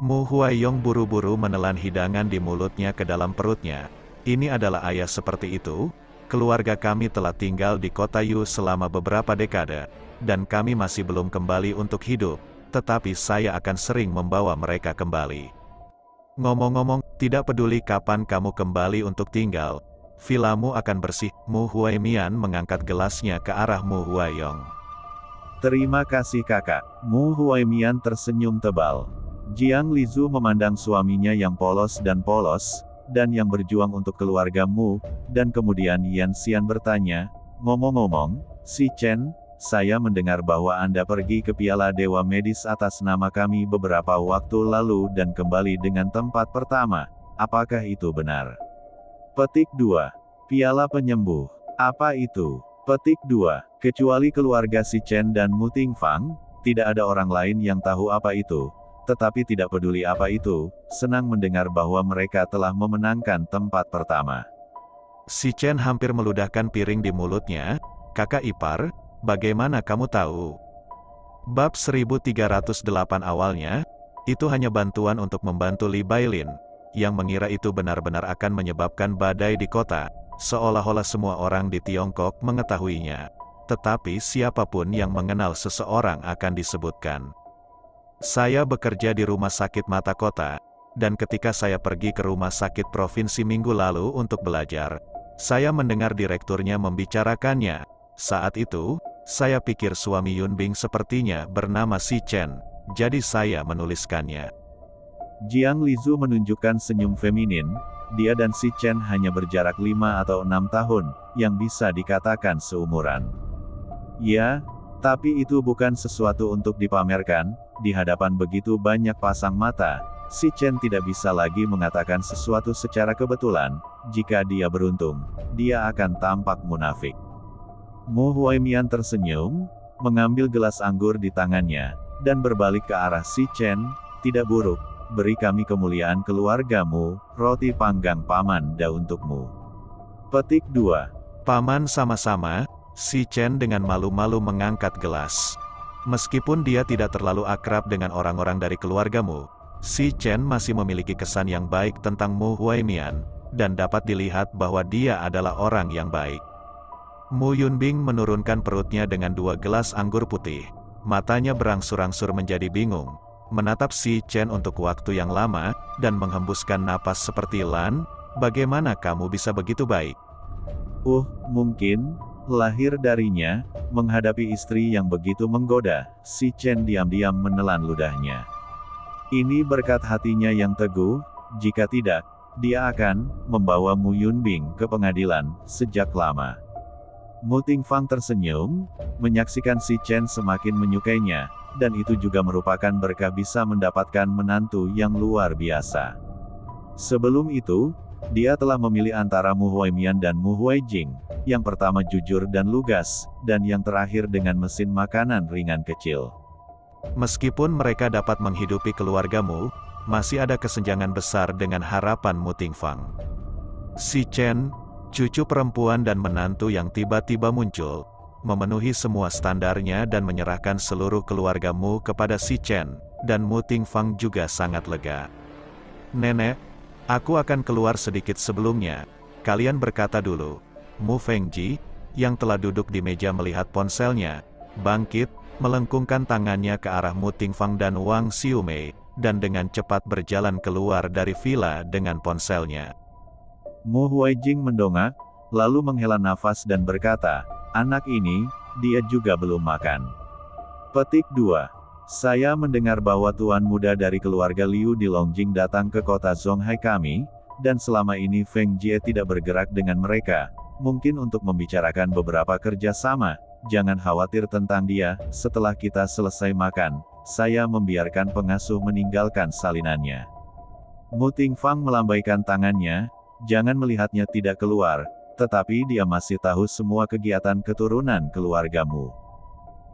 Mu Huaiyong buru-buru menelan hidangan di mulutnya ke dalam perutnya. Ini adalah ayah seperti itu. Keluarga kami telah tinggal di Kota Yu selama beberapa dekade, dan kami masih belum kembali untuk hidup, tetapi saya akan sering membawa mereka kembali. Ngomong-ngomong, tidak peduli kapan kamu kembali untuk tinggal, vilamu akan bersih. Mu Huaimian mengangkat gelasnya ke arah Mu Huaiyong. Terima kasih kakak. Mu Huaimian tersenyum tebal. Jiang Lizu memandang suaminya yang polos dan polos, dan yang berjuang untuk keluargamu, dan kemudian Yan Xian bertanya, ngomong-ngomong, Si Chen, saya mendengar bahwa Anda pergi ke Piala Dewa Medis atas nama kami beberapa waktu lalu dan kembali dengan tempat pertama, apakah itu benar? Petik 2. Piala Penyembuh. Apa itu? Petik 2. Kecuali keluarga Si Chen dan Mu Tingfang, tidak ada orang lain yang tahu apa itu. Tetapi tidak peduli apa itu, senang mendengar bahwa mereka telah memenangkan tempat pertama. Si Chen hampir meludahkan piring di mulutnya. Kakak ipar, bagaimana kamu tahu? Bab 1308 awalnya, itu hanya bantuan untuk membantu Li Bailin, yang mengira itu benar-benar akan menyebabkan badai di kota, seolah-olah semua orang di Tiongkok mengetahuinya. Tetapi siapapun yang mengenal seseorang akan disebutkan. Saya bekerja di rumah sakit mata kota, dan ketika saya pergi ke rumah sakit provinsi minggu lalu untuk belajar, saya mendengar direkturnya membicarakannya. Saat itu, saya pikir suami Yunbing sepertinya bernama Si Chen, jadi saya menuliskannya. Jiang Lizu menunjukkan senyum feminin, dia dan Si Chen hanya berjarak 5 atau 6 tahun, yang bisa dikatakan seumuran. Ya, tapi itu bukan sesuatu untuk dipamerkan. Di hadapan begitu banyak pasang mata, Si Chen tidak bisa lagi mengatakan sesuatu secara kebetulan. Jika dia beruntung, dia akan tampak munafik. Mu Huaimian tersenyum, mengambil gelas anggur di tangannya, dan berbalik ke arah Si Chen. Tidak buruk, beri kami kemuliaan keluargamu, roti panggang Paman Da untukmu. Petik 2. Paman sama-sama. Si Chen dengan malu-malu mengangkat gelas. Meskipun dia tidak terlalu akrab dengan orang-orang dari keluargamu, Si Chen masih memiliki kesan yang baik tentang Mu Huaimian, dan dapat dilihat bahwa dia adalah orang yang baik. Mu Yunbing menurunkan perutnya dengan 2 gelas anggur putih. Matanya berangsur-angsur menjadi bingung, menatap Si Chen untuk waktu yang lama, dan menghembuskan napas seperti Lan, bagaimana kamu bisa begitu baik? Mungkin, lahir darinya, menghadapi istri yang begitu menggoda, Si Chen diam-diam menelan ludahnya. Ini berkat hatinya yang teguh, jika tidak, dia akan membawa Mu Yunbing ke pengadilan sejak lama. Mu Tingfang tersenyum, menyaksikan Si Chen semakin menyukainya, dan itu juga merupakan berkah bisa mendapatkan menantu yang luar biasa. Sebelum itu, dia telah memilih antara Mu Huaimian dan Mu Huaijing, yang pertama jujur dan lugas, dan yang terakhir dengan mesin makanan ringan kecil. Meskipun mereka dapat menghidupi keluargamu, masih ada kesenjangan besar dengan harapan Mu Tingfang. Si Chen, cucu perempuan dan menantu yang tiba-tiba muncul, memenuhi semua standarnya dan menyerahkan seluruh keluargamu kepada Si Chen, dan Mu Tingfang juga sangat lega. Nenek, aku akan keluar sedikit sebelumnya, kalian berkata dulu. Mu Fengji, yang telah duduk di meja melihat ponselnya, bangkit, melengkungkan tangannya ke arah Mu Tingfang dan Wang Xiumei, dan dengan cepat berjalan keluar dari villa dengan ponselnya. Mu Huaijing mendongak, lalu menghela nafas dan berkata, anak ini, dia juga belum makan. Petik 2. Saya mendengar bahwa tuan muda dari keluarga Liu di Longjing datang ke kota Zhonghai kami, dan selama ini Feng Jie tidak bergerak dengan mereka, mungkin untuk membicarakan beberapa kerjasama. Jangan khawatir tentang dia, setelah kita selesai makan, saya membiarkan pengasuh meninggalkan salinannya. Mu Tingfang melambaikan tangannya, jangan melihatnya tidak keluar, tetapi dia masih tahu semua kegiatan keturunan keluargamu.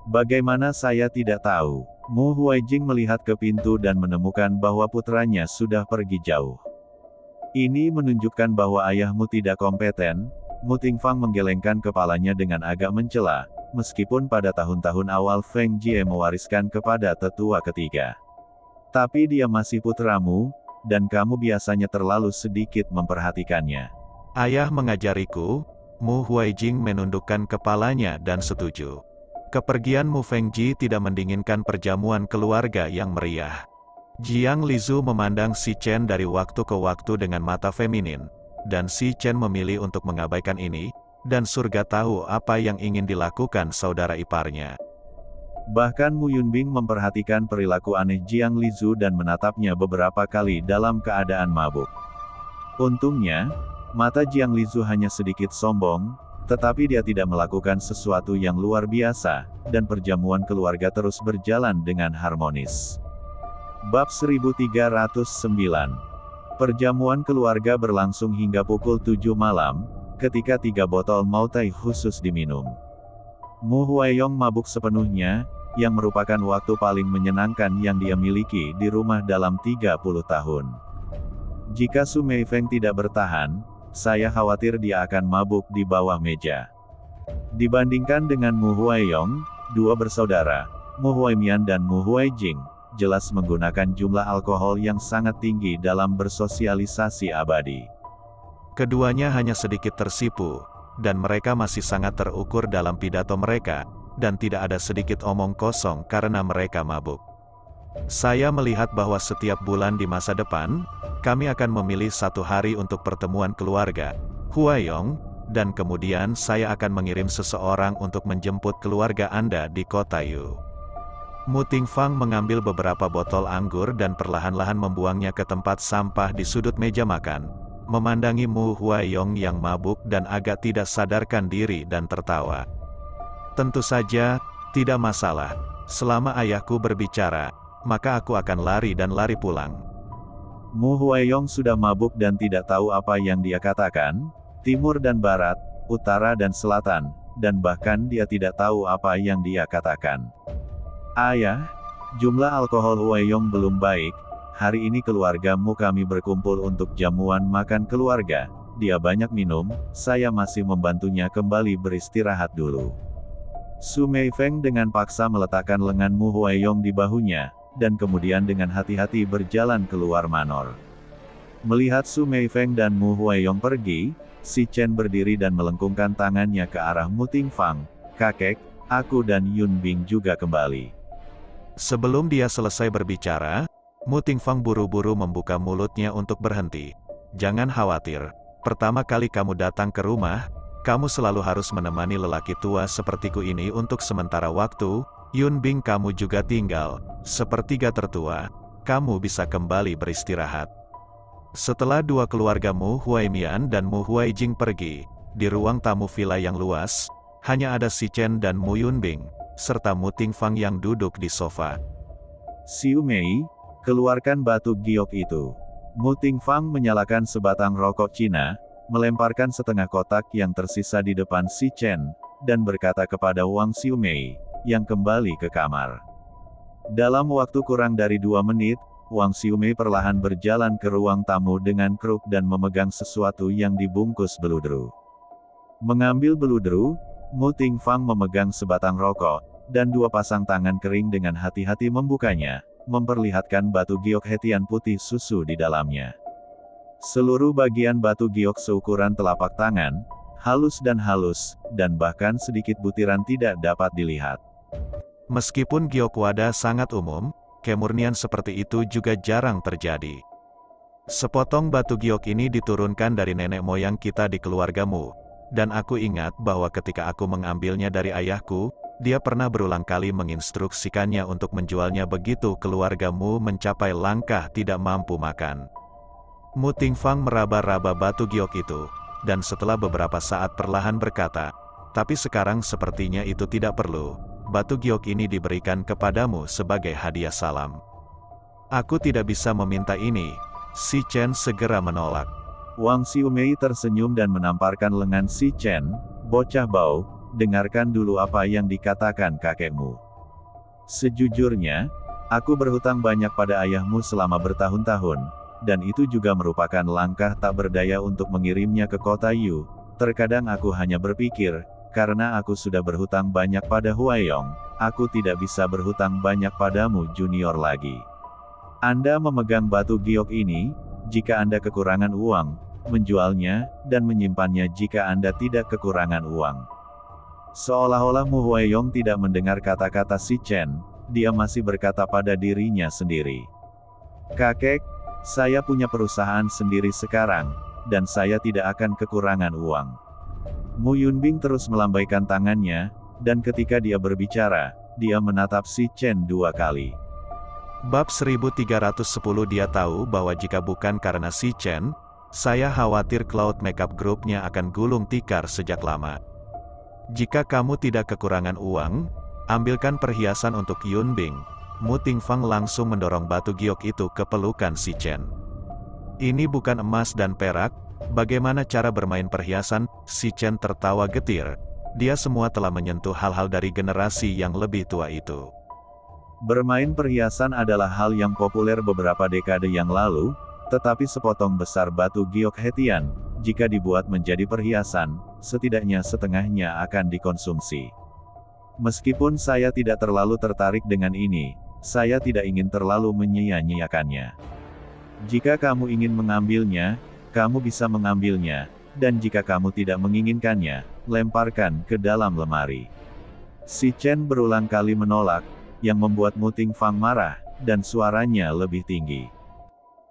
Bagaimana saya tidak tahu? Mu Huaijing melihat ke pintu dan menemukan bahwa putranya sudah pergi jauh. Ini menunjukkan bahwa ayahmu tidak kompeten. Mu Tingfang menggelengkan kepalanya dengan agak mencela, meskipun pada tahun-tahun awal Feng Jie mewariskan kepada tetua ketiga. Tapi dia masih putramu, dan kamu biasanya terlalu sedikit memperhatikannya. Ayah mengajariku. Mu Huaijing menundukkan kepalanya dan setuju. Kepergian Mu Fengji tidak mendinginkan perjamuan keluarga yang meriah. Jiang Lizu memandang Si Chen dari waktu ke waktu dengan mata feminin, dan Si Chen memilih untuk mengabaikan ini, dan surga tahu apa yang ingin dilakukan saudara iparnya. Bahkan Mu Yunbing memperhatikan perilaku aneh Jiang Lizu dan menatapnya beberapa kali dalam keadaan mabuk. Untungnya, mata Jiang Lizu hanya sedikit sombong, tetapi dia tidak melakukan sesuatu yang luar biasa, dan perjamuan keluarga terus berjalan dengan harmonis. Bab 1309. Perjamuan keluarga berlangsung hingga pukul 7 malam, ketika 3 botol mautai khusus diminum. Mu Huaiyong mabuk sepenuhnya, yang merupakan waktu paling menyenangkan yang dia miliki di rumah dalam 30 tahun. Jika Su Mei Feng tidak bertahan, saya khawatir dia akan mabuk di bawah meja. Dibandingkan dengan Mu Huaiyong, dua bersaudara, Mu Huaimian dan Mu Huaijing, jelas menggunakan jumlah alkohol yang sangat tinggi dalam bersosialisasi abadi. Keduanya hanya sedikit tersipu, dan mereka masih sangat terukur dalam pidato mereka, dan tidak ada sedikit omong kosong karena mereka mabuk. Saya melihat bahwa setiap bulan di masa depan, kami akan memilih 1 hari untuk pertemuan keluarga, Huaiyong, dan kemudian saya akan mengirim seseorang untuk menjemput keluarga Anda di Kota Yu. Mu Tingfang mengambil beberapa botol anggur dan perlahan-lahan membuangnya ke tempat sampah di sudut meja makan, memandangi Mu Huaiyong yang mabuk dan agak tidak sadarkan diri dan tertawa. Tentu saja, tidak masalah. Selama ayahku berbicara, maka aku akan lari dan lari pulang. Mu Huaiyong sudah mabuk dan tidak tahu apa yang dia katakan, timur dan barat, utara dan selatan, dan bahkan dia tidak tahu apa yang dia katakan. Ayah, jumlah alkohol Huaiyong belum baik. Hari ini keluargamu kami berkumpul untuk jamuan makan keluarga, dia banyak minum, saya masih membantunya kembali beristirahat dulu. Su Mei Feng dengan paksa meletakkan lengan Mu Huaiyong di bahunya, dan kemudian dengan hati-hati berjalan keluar manor. Melihat Su Mei Feng dan Mu Huaiyong pergi, Si Chen berdiri dan melengkungkan tangannya ke arah Mu Tingfang, kakek, aku dan Yunbing juga kembali. Sebelum dia selesai berbicara, Mu Tingfang buru-buru membuka mulutnya untuk berhenti. Jangan khawatir, pertama kali kamu datang ke rumah, kamu selalu harus menemani lelaki tua sepertiku ini untuk sementara waktu. Yunbing, kamu juga tinggal, sepertiga tertua, kamu bisa kembali beristirahat." Setelah dua keluarga Mu Huaimian dan Mu Huaijing pergi, di ruang tamu villa yang luas, hanya ada Si Chen dan Mu Yunbing, serta Mu Tingfang yang duduk di sofa. "Siu Mei, keluarkan batu giok itu." Mu Tingfang menyalakan sebatang rokok Cina, melemparkan setengah kotak yang tersisa di depan Si Chen, dan berkata kepada Wang Xiumei, yang kembali ke kamar. Dalam waktu kurang dari 2 menit, Wang Xiumei perlahan berjalan ke ruang tamu dengan kruk dan memegang sesuatu yang dibungkus beludru. Mengambil beludru, Mu Tingfang memegang sebatang rokok, dan 2 pasang tangan kering dengan hati-hati membukanya, memperlihatkan batu giok hetian putih susu di dalamnya. Seluruh bagian batu giok seukuran telapak tangan, halus dan halus, dan bahkan sedikit butiran tidak dapat dilihat. Meskipun giok wadah sangat umum, kemurnian seperti itu juga jarang terjadi. Sepotong batu giok ini diturunkan dari nenek moyang kita di keluargamu, dan aku ingat bahwa ketika aku mengambilnya dari ayahku, dia pernah berulang kali menginstruksikannya untuk menjualnya begitu keluargamu mencapai langkah tidak mampu makan. Mu Tingfang meraba-raba batu giok itu, dan setelah beberapa saat perlahan berkata, "Tapi sekarang sepertinya itu tidak perlu. Batu giok ini diberikan kepadamu sebagai hadiah salam." "Aku tidak bisa meminta ini," Si Chen segera menolak. Wang Xiumei tersenyum dan menamparkan lengan Si Chen. "Bocah bau, dengarkan dulu apa yang dikatakan kakekmu. Sejujurnya, aku berhutang banyak pada ayahmu selama bertahun-tahun, dan itu juga merupakan langkah tak berdaya untuk mengirimnya ke Kota Yu. Terkadang aku hanya berpikir, karena aku sudah berhutang banyak pada Huaiyong, aku tidak bisa berhutang banyak padamu junior lagi. Anda memegang batu giok ini, jika Anda kekurangan uang, menjualnya, dan menyimpannya jika Anda tidak kekurangan uang." Seolah-olah Mu Huaiyong tidak mendengar kata-kata Si Chen, dia masih berkata pada dirinya sendiri, "Kakek, saya punya perusahaan sendiri sekarang, dan saya tidak akan kekurangan uang." Mu Yunbing terus melambaikan tangannya, dan ketika dia berbicara, dia menatap Si Chen 2 kali. Bab 1310. Dia tahu bahwa jika bukan karena Si Chen, saya khawatir Cloud Makeup Group-nya akan gulung tikar sejak lama. "Jika kamu tidak kekurangan uang, ambilkan perhiasan untuk Yunbing." Mu Tingfang langsung mendorong batu giok itu ke pelukan Si Chen. "Ini bukan emas dan perak. Bagaimana cara bermain perhiasan?" Si Chen tertawa getir. Dia semua telah menyentuh hal-hal dari generasi yang lebih tua itu. Bermain perhiasan adalah hal yang populer beberapa dekade yang lalu, tetapi sepotong besar batu giok hetian, jika dibuat menjadi perhiasan, setidaknya setengahnya akan dikonsumsi. "Meskipun saya tidak terlalu tertarik dengan ini, saya tidak ingin terlalu menyia-nyiakannya. Jika kamu ingin mengambilnya, kamu bisa mengambilnya, dan jika kamu tidak menginginkannya, lemparkan ke dalam lemari." Si Chen berulang kali menolak, yang membuat Mu Tingfang marah, dan suaranya lebih tinggi.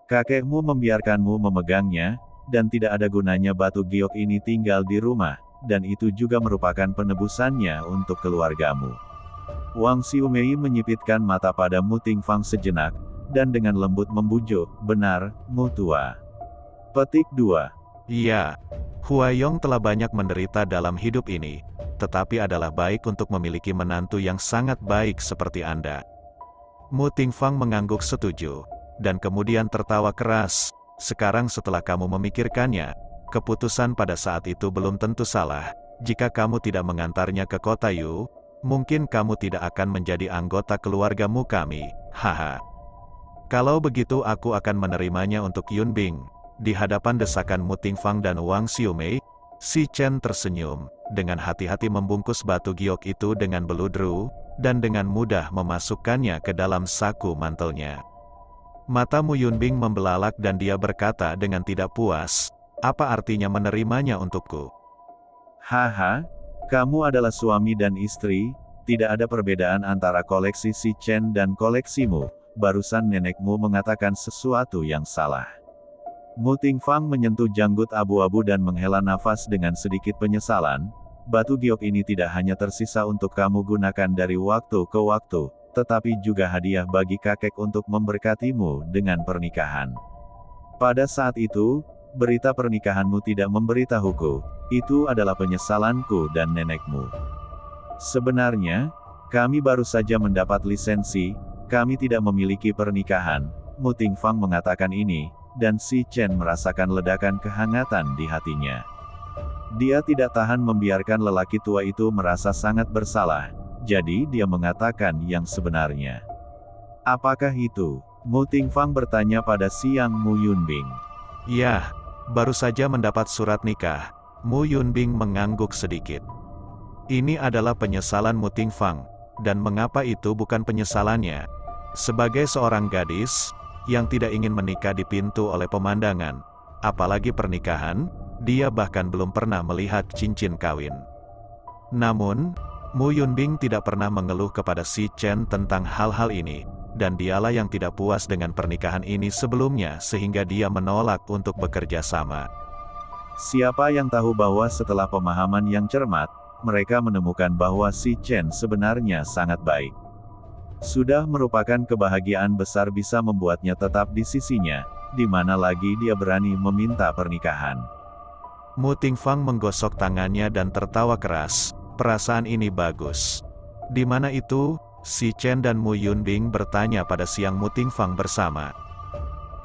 "Kakekmu membiarkanmu memegangnya, dan tidak ada gunanya batu giok ini tinggal di rumah, dan itu juga merupakan penebusannya untuk keluargamu." Wang Xiumei menyipitkan mata pada Mu Tingfang sejenak, dan dengan lembut membujuk, "Benar, Mu Tua." Petik 2. Iya, Huaiyong telah banyak menderita dalam hidup ini, tetapi adalah baik untuk memiliki menantu yang sangat baik seperti Anda. Mu Tingfang mengangguk setuju, dan kemudian tertawa keras. "Sekarang setelah kamu memikirkannya, keputusan pada saat itu belum tentu salah. Jika kamu tidak mengantarnya ke Kota Yu, mungkin kamu tidak akan menjadi anggota keluargamu kami, haha." "Kalau begitu aku akan menerimanya untuk Yunbing." Di hadapan desakan Mu Tingfang dan Wang Xiumei, Si Chen tersenyum, dengan hati-hati membungkus batu giok itu dengan beludru, dan dengan mudah memasukkannya ke dalam saku mantelnya. Mata Mu Yunbing membelalak dan dia berkata dengan tidak puas, "Apa artinya menerimanya untukku?" "Haha, kamu adalah suami dan istri, tidak ada perbedaan antara koleksi Si Chen dan koleksimu, barusan nenekmu mengatakan sesuatu yang salah. Mu Tingfang menyentuh janggut abu-abu dan menghela nafas dengan sedikit penyesalan. Batu giok ini tidak hanya tersisa untuk kamu gunakan dari waktu ke waktu, tetapi juga hadiah bagi kakek untuk memberkatimu dengan pernikahan. Pada saat itu, berita pernikahanmu tidak memberitahuku. Itu adalah penyesalanku dan nenekmu. Sebenarnya, kami baru saja mendapat lisensi, kami tidak memiliki pernikahan. Mu Tingfang mengatakan ini, dan Si Chen merasakan ledakan kehangatan di hatinya. Dia tidak tahan membiarkan lelaki tua itu merasa sangat bersalah, jadi dia mengatakan yang sebenarnya. Apakah itu? Mu Tingfang bertanya pada siang Mu Yunbing. Ya, baru saja mendapat surat nikah. Mu Yunbing mengangguk sedikit. Ini adalah penyesalan Mu Tingfang, dan mengapa itu bukan penyesalannya? Sebagai seorang gadis yang tidak ingin menikah dipintu oleh pemandangan, apalagi pernikahan, dia bahkan belum pernah melihat cincin kawin. Namun, Mu Yunbing tidak pernah mengeluh kepada Si Chen tentang hal-hal ini, dan dialah yang tidak puas dengan pernikahan ini sebelumnya sehingga dia menolak untuk bekerja sama. Siapa yang tahu bahwa setelah pemahaman yang cermat, mereka menemukan bahwa Si Chen sebenarnya sangat baik. Sudah merupakan kebahagiaan besar bisa membuatnya tetap di sisinya, di mana lagi dia berani meminta pernikahan. Mu Tingfang menggosok tangannya dan tertawa keras, perasaan ini bagus. Di mana itu, Si Chen dan Mu Yunbing bertanya pada siang Mu Tingfang bersama.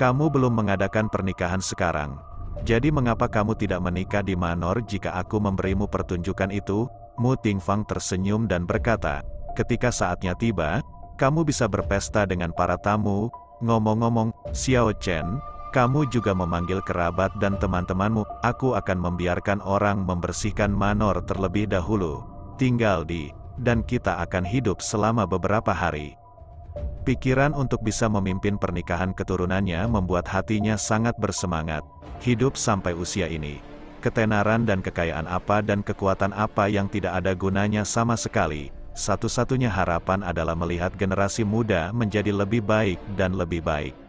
Kamu belum mengadakan pernikahan sekarang, jadi mengapa kamu tidak menikah di Manor jika aku memberimu pertunjukan itu? Mu Tingfang tersenyum dan berkata, ketika saatnya tiba, kamu bisa berpesta dengan para tamu. Ngomong-ngomong, Xiao Chen, kamu juga memanggil kerabat dan teman-temanmu. Aku akan membiarkan orang membersihkan manor terlebih dahulu. Tinggal di, dan kita akan hidup selama beberapa hari. Pikiran untuk bisa memimpin pernikahan keturunannya membuat hatinya sangat bersemangat. Hidup sampai usia ini. Ketenaran dan kekayaan apa dan kekuatan apa yang tidak ada gunanya sama sekali. Satu-satunya harapan adalah melihat generasi muda menjadi lebih baik dan lebih baik.